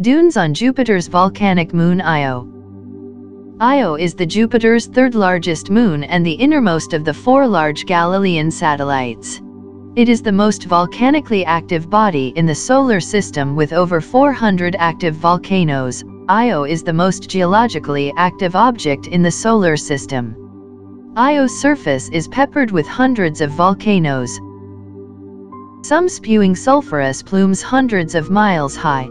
Dunes on Jupiter's volcanic moon Io. Io is Jupiter's third-largest moon and the innermost of the four large Galilean satellites. It is the most volcanically active body in the solar system with over 400 active volcanoes. Io is the most geologically active object in the solar system. Io's surface is peppered with hundreds of volcanoes, some spewing sulfurous plumes hundreds of miles high.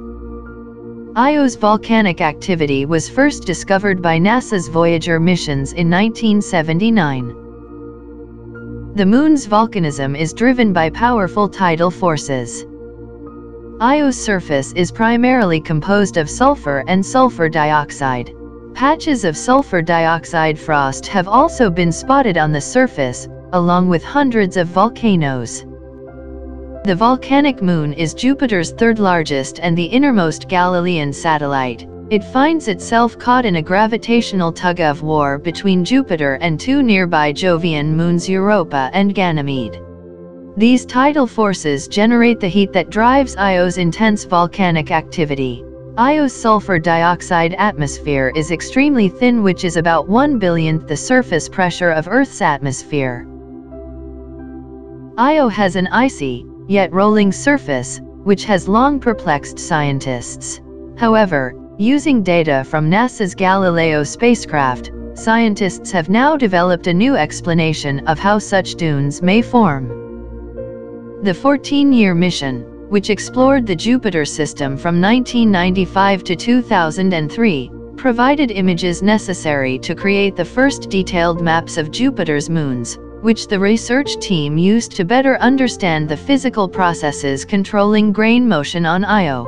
Io's volcanic activity was first discovered by NASA's Voyager missions in 1979. The moon's volcanism is driven by powerful tidal forces. Io's surface is primarily composed of sulfur and sulfur dioxide. Patches of sulfur dioxide frost have also been spotted on the surface, along with hundreds of volcanoes. The volcanic moon is Jupiter's third-largest and the innermost Galilean satellite. It finds itself caught in a gravitational tug-of-war between Jupiter and two nearby Jovian moons Europa and Ganymede. These tidal forces generate the heat that drives Io's intense volcanic activity. Io's sulfur dioxide atmosphere is extremely thin, which is about 1/1,000,000,000th the surface pressure of Earth's atmosphere. Io has an icy, yet rolling surface, which has long perplexed scientists. However, using data from NASA's Galileo spacecraft, scientists have now developed a new explanation of how such dunes may form. The 14-year mission, which explored the Jupiter system from 1995 to 2003, provided images necessary to create the first detailed maps of Jupiter's moons, which the research team used to better understand the physical processes controlling grain motion on Io.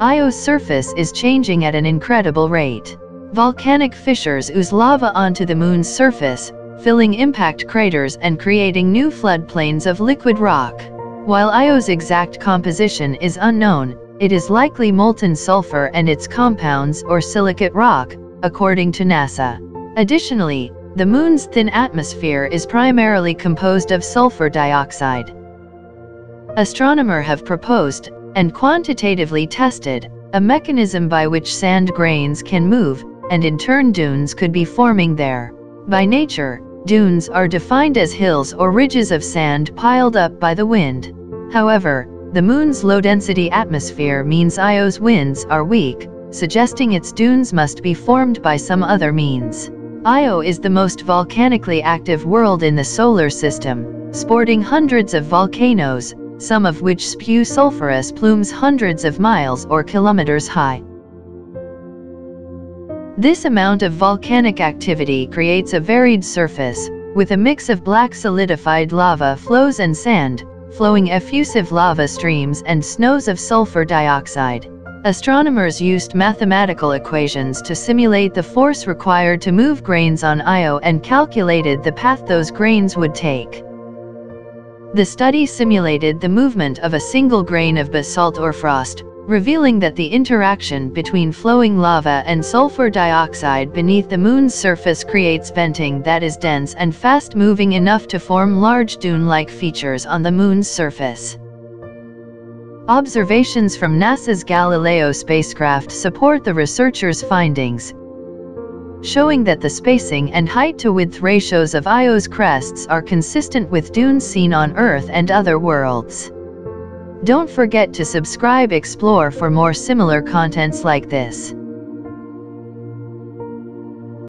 Io's surface is changing at an incredible rate. Volcanic fissures ooze lava onto the moon's surface, filling impact craters and creating new floodplains of liquid rock. While Io's exact composition is unknown, it is likely molten sulfur and its compounds or silicate rock, according to NASA. Additionally, the moon's thin atmosphere is primarily composed of sulfur dioxide. Astronomers have proposed, and quantitatively tested, a mechanism by which sand grains can move, and in turn dunes could be forming there. By nature, dunes are defined as hills or ridges of sand piled up by the wind. However, the moon's low-density atmosphere means Io's winds are weak, suggesting its dunes must be formed by some other means. Io is the most volcanically active world in the solar system, sporting hundreds of volcanoes, some of which spew sulfurous plumes hundreds of miles or kilometers high. This amount of volcanic activity creates a varied surface, with a mix of black solidified lava flows and sand, flowing effusive lava streams and snows of sulfur dioxide. Astronomers used mathematical equations to simulate the force required to move grains on Io and calculated the path those grains would take. The study simulated the movement of a single grain of basalt or frost, revealing that the interaction between flowing lava and sulfur dioxide beneath the moon's surface creates venting that is dense and fast-moving enough to form large dune-like features on the moon's surface. Observations from NASA's Galileo spacecraft support the researchers' findings, showing that the spacing and height-to-width ratios of Io's crests are consistent with dunes seen on Earth and other worlds. Don't forget to subscribe and explore for more similar contents like this.